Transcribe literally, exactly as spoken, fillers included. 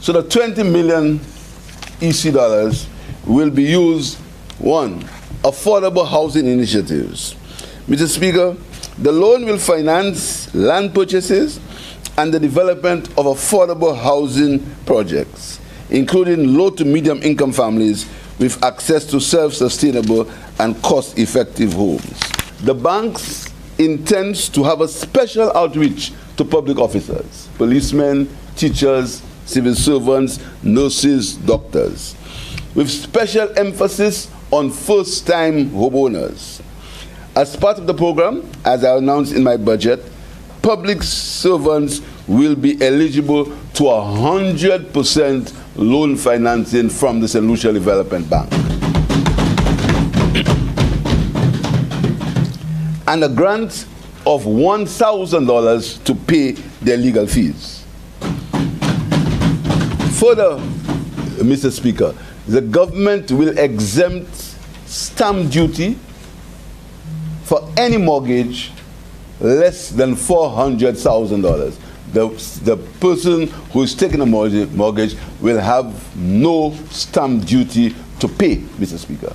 So the twenty million E C dollars will be used, one, affordable housing initiatives. Mister Speaker, the loan will finance land purchases and the development of affordable housing projects, including low to medium income families with access to self-sustainable and cost-effective homes. The bank intends to have a special outreach to public officers, policemen, teachers, civil servants, nurses, doctors, with special emphasis on first-time homeowners. As part of the program, as I announced in my budget, public servants will be eligible to one hundred percent loan financing from the Saint Lucia Development Bank. And a grant of one thousand dollars to pay their legal fees. Further, Mister Speaker, the government will exempt stamp duty for any mortgage less than four hundred thousand dollars. The, the person who is taking a mortgage will have no stamp duty to pay, Mister Speaker.